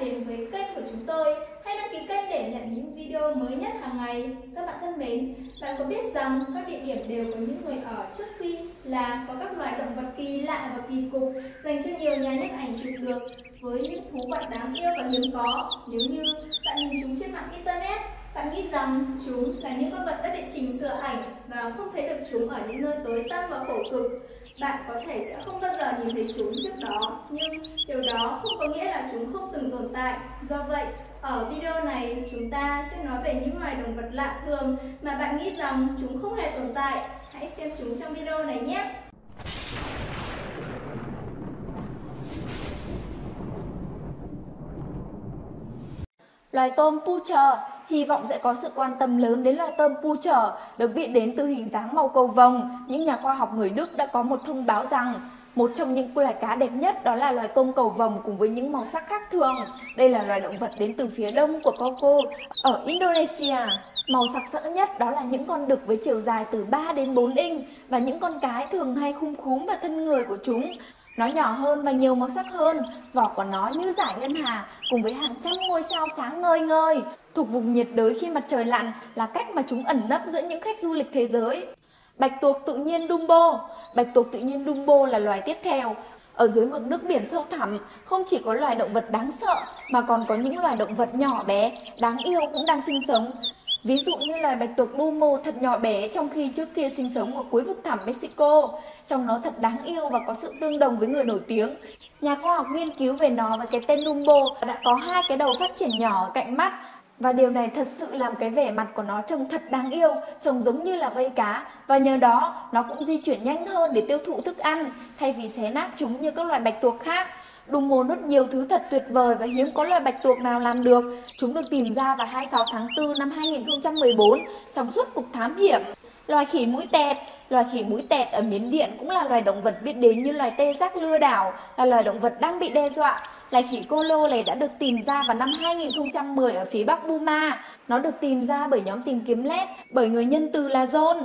đến với kênh của chúng tôi. Hãy đăng ký kênh để nhận những video mới nhất hàng ngày. Các bạn thân mến, bạn có biết rằng các địa điểm đều có những người ở trước khi là có các loài động vật kỳ lạ và kỳ cục dành cho nhiều nhà nhấp ảnh chụp được với những thú vật đáng yêu và hiếm có. Nếu như bạn nhìn chúng trên mạng Internet, bạn nghĩ rằng chúng là những con vật đã bị chỉnh sửa ảnh và không thấy được chúng ở những nơi tối tăm và khổ cực. Bạn có thể sẽ không bao giờ nhìn thấy chúng trước đó, nhưng điều đó không có nghĩa là chúng không từng tồn tại. Do vậy, ở video này chúng ta sẽ nói về những loài động vật lạ thường mà bạn nghĩ rằng chúng không hề tồn tại. Hãy xem chúng trong video này nhé! Loài tôm Putor. Hy vọng sẽ có sự quan tâm lớn đến loài tôm Putor được biết đến từ hình dáng màu cầu vồng. Những nhà khoa học người Đức đã có một thông báo rằng một trong những loài cá đẹp nhất đó là loài tôm cầu vồng cùng với những màu sắc khác thường. Đây là loài động vật đến từ phía đông của Papua ở Indonesia. Màu sặc sỡ nhất đó là những con đực với chiều dài từ 3 đến 4 inch và những con cái thường hay khum khúm vào thân người của chúng. Nó nhỏ hơn và nhiều màu sắc hơn, vỏ của nó như dải ngân hà cùng với hàng trăm ngôi sao sáng ngời ngời. Thuộc vùng nhiệt đới khi mặt trời lặn là cách mà chúng ẩn nấp giữa những khách du lịch thế giới. Bạch tuộc tự nhiên Dumbo. Bạch tuộc tự nhiên Dumbo là loài tiếp theo. Ở dưới mực nước biển sâu thẳm, không chỉ có loài động vật đáng sợ mà còn có những loài động vật nhỏ bé, đáng yêu cũng đang sinh sống. Ví dụ như loài bạch tuộc Buma thật nhỏ bé trong khi trước kia sinh sống ở cuối vực thẳm Mexico. Trông nó thật đáng yêu và có sự tương đồng với người nổi tiếng. Nhà khoa học nghiên cứu về nó với cái tên Dumbo đã có hai cái đầu phát triển nhỏ ở cạnh mắt. Và điều này thật sự làm cái vẻ mặt của nó trông thật đáng yêu, trông giống như là vây cá. Và nhờ đó, nó cũng di chuyển nhanh hơn để tiêu thụ thức ăn, thay vì xé nát chúng như các loài bạch tuộc khác. Dumbo nuốt nhiều thứ thật tuyệt vời và hiếm có loài bạch tuộc nào làm được. Chúng được tìm ra vào 26 tháng 4 năm 2014 trong suốt cuộc thám hiểm. Loài khỉ mũi tẹt. Loài khỉ mũi tẹt ở Miến Điện cũng là loài động vật biết đến như loài tê giác lưa đảo, là loài động vật đang bị đe dọa. Loài khỉ cô lô này đã được tìm ra vào năm 2010 ở phía bắc Buma. Nó được tìm ra bởi nhóm tìm kiếm led, bởi người nhân từ là John,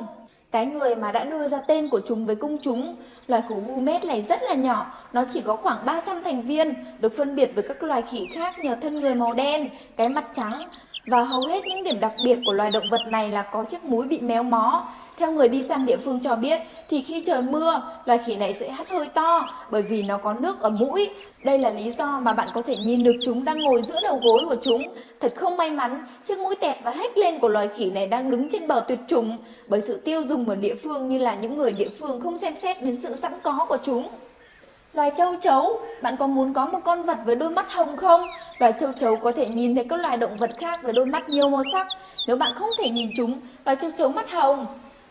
cái người mà đã đưa ra tên của chúng với công chúng. Loài khỉ Buma này rất là nhỏ, nó chỉ có khoảng 300 thành viên, được phân biệt với các loài khỉ khác nhờ thân người màu đen, cái mặt trắng. Và hầu hết những điểm đặc biệt của loài động vật này là có chiếc múi bị méo mó. Theo người đi săn địa phương cho biết thì khi trời mưa, loài khỉ này sẽ hắt hơi to bởi vì nó có nước ở mũi. Đây là lý do mà bạn có thể nhìn được chúng đang ngồi giữa đầu gối của chúng. Thật không may mắn, chiếc mũi tẹt và hếch lên của loài khỉ này đang đứng trên bờ tuyệt chủng bởi sự tiêu dùng ở địa phương như là những người địa phương không xem xét đến sự sẵn có của chúng. Loài châu chấu. Bạn có muốn có một con vật với đôi mắt hồng không? Loài châu chấu có thể nhìn thấy các loài động vật khác với đôi mắt nhiều màu sắc. Nếu bạn không thể nhìn chúng, loài châu chấu mắt hồng.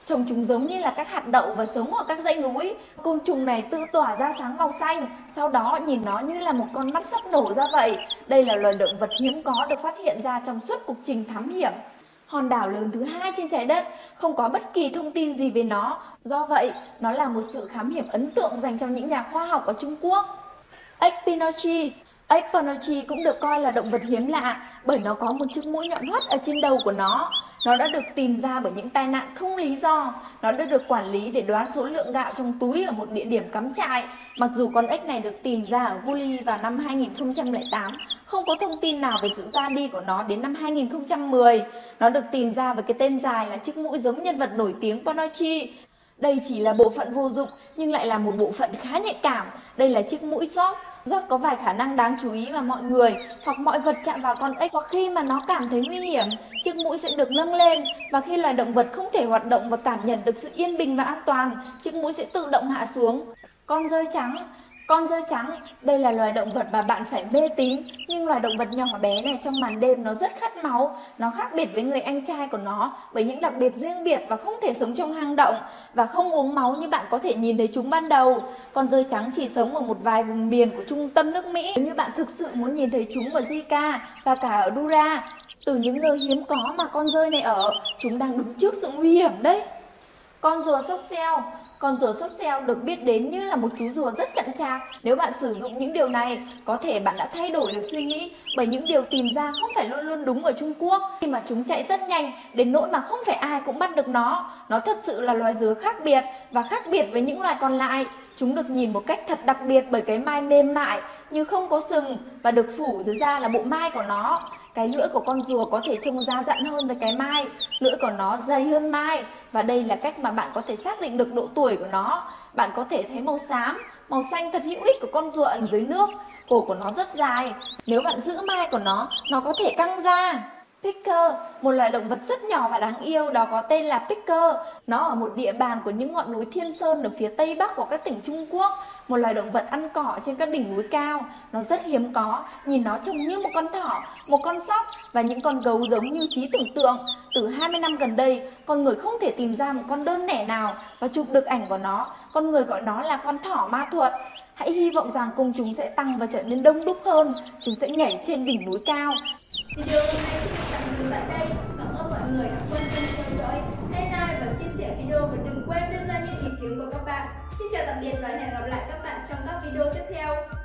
Trông chúng giống như là các hạt đậu và sống ở các dãy núi. Côn trùng này tự tỏa ra sáng màu xanh, sau đó nhìn nó như là một con mắt sắp nổ ra vậy. Đây là loài động vật hiếm có được phát hiện ra trong suốt cuộc trình thám hiểm. Hòn đảo lớn thứ hai trên trái đất, không có bất kỳ thông tin gì về nó. Do vậy, nó là một sự khám hiểm ấn tượng dành cho những nhà khoa học ở Trung Quốc. Ếch Pinocchio. Ếch Pinocchio cũng được coi là động vật hiếm lạ bởi nó có một chiếc mũi nhọn hoắt ở trên đầu của nó. Nó đã được tìm ra bởi những tai nạn không lý do. Nó đã được quản lý để đoán số lượng gạo trong túi ở một địa điểm cắm trại. Mặc dù con ếch này được tìm ra ở Gulli vào năm 2008, không có thông tin nào về sự ra đi của nó đến năm 2010. Nó được tìm ra với cái tên dài là chiếc mũi giống nhân vật nổi tiếng Pinocchio. Đây chỉ là bộ phận vô dụng nhưng lại là một bộ phận khá nhạy cảm. Đây là chiếc mũi rót. Rót có vài khả năng đáng chú ý mà mọi người hoặc mọi vật chạm vào con ếch hoặc khi mà nó cảm thấy nguy hiểm, chiếc mũi sẽ được nâng lên và khi loài động vật không thể hoạt động và cảm nhận được sự yên bình và an toàn, chiếc mũi sẽ tự động hạ xuống. Con dơi trắng. Con dơi trắng, đây là loài động vật mà bạn phải mê tín, nhưng loài động vật nhỏ bé này trong màn đêm nó rất khát máu. Nó khác biệt với người anh trai của nó bởi những đặc biệt riêng biệt và không thể sống trong hang động và không uống máu như bạn có thể nhìn thấy chúng ban đầu. Con dơi trắng chỉ sống ở một vài vùng miền của trung tâm nước Mỹ. Nếu như bạn thực sự muốn nhìn thấy chúng ở Zika và cả ở Dura, từ những nơi hiếm có mà con dơi này ở, chúng đang đứng trước sự nguy hiểm đấy. Con rùa sót xeo. Con rùa sót xeo được biết đến như là một chú rùa rất chậm chạp. Nếu bạn sử dụng những điều này, có thể bạn đã thay đổi được suy nghĩ bởi những điều tìm ra không phải luôn luôn đúng ở Trung Quốc. Khi mà chúng chạy rất nhanh, đến nỗi mà không phải ai cũng bắt được nó. Nó thật sự là loài dứa khác biệt và khác biệt với những loài còn lại. Chúng được nhìn một cách thật đặc biệt bởi cái mai mềm mại như không có sừng và được phủ dưới da là bộ mai của nó. Cái lưỡi của con rùa có thể trông ra dặn hơn với cái mai, lưỡi của nó dày hơn mai. Và đây là cách mà bạn có thể xác định được độ tuổi của nó. Bạn có thể thấy màu xám, màu xanh thật hữu ích của con rùa ẩn dưới nước. Cổ của nó rất dài, nếu bạn giữ mai của nó có thể căng ra. Pika, một loài động vật rất nhỏ và đáng yêu đó có tên là Pika. Nó ở một địa bàn của những ngọn núi Thiên Sơn ở phía tây bắc của các tỉnh Trung Quốc. Một loài động vật ăn cỏ trên các đỉnh núi cao. Nó rất hiếm có, nhìn nó trông như một con thỏ, một con sóc và những con gấu giống như trí tưởng tượng. Từ 20 năm gần đây, con người không thể tìm ra một con đơn lẻ nào và chụp được ảnh của nó. Con người gọi nó là con thỏ ma thuật. Hãy hy vọng rằng công chúng sẽ tăng và trở nên đông đúc hơn. Chúng sẽ nhảy trên đỉnh núi cao. Video hôm nay xin tạm dừng tại đây. Cảm ơn mọi người đã quan tâm theo dõi. Hãy like và chia sẻ video và đừng quên đưa ra những ý kiến của các bạn. Xin chào tạm biệt và hẹn gặp lại các bạn trong các video tiếp theo.